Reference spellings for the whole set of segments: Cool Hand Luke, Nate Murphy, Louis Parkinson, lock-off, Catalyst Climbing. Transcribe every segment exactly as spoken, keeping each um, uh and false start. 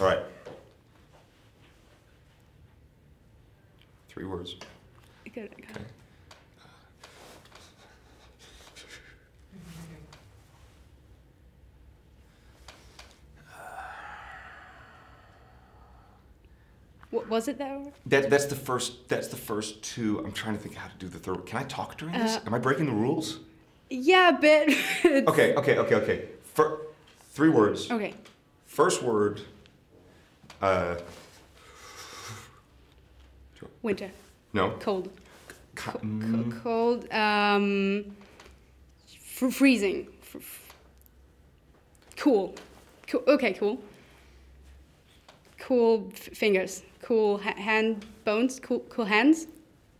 All right. Three words. I got it, I got okay. What was it though? That that's the first that's the first two. I'm trying to think how to do the third. Can I talk during this? Uh, Am I breaking the rules? Yeah, a bit. okay, okay, okay, okay. For three words. Okay. First word. Uh, Winter. No. Cold. Co co cold. Um. F freezing. F cool. cool. Okay. Cool. Cool f fingers. Cool ha hand bones. Cool. Cool hands.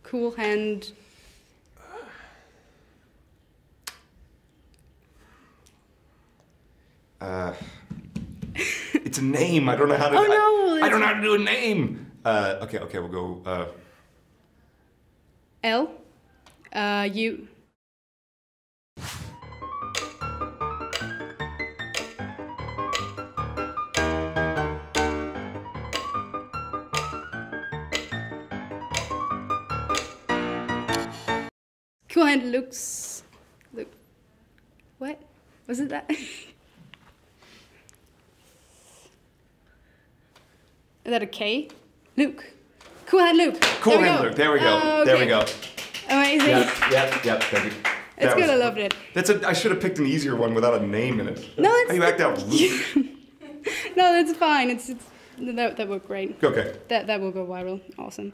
Cool hand. Uh. It's a name. I don't know how to. Oh no! I, I don't know how to do a name. Uh, okay, okay, we'll go, uh... L, uh, U. Cool Hand Luke's... Luke. What? Was it that? Is that a K? Luke. Cool Hand Luke. Cool Hand Luke. There we go. Oh, okay. There we go. Amazing. Yep, yep, yep. Thank you. It's good. I loved it. That's a, I should have picked an easier one without a name in it. No, it's... How you act out Luke? No, that's fine. It's, it's, that, that worked great. Okay. That, that will go viral. Awesome.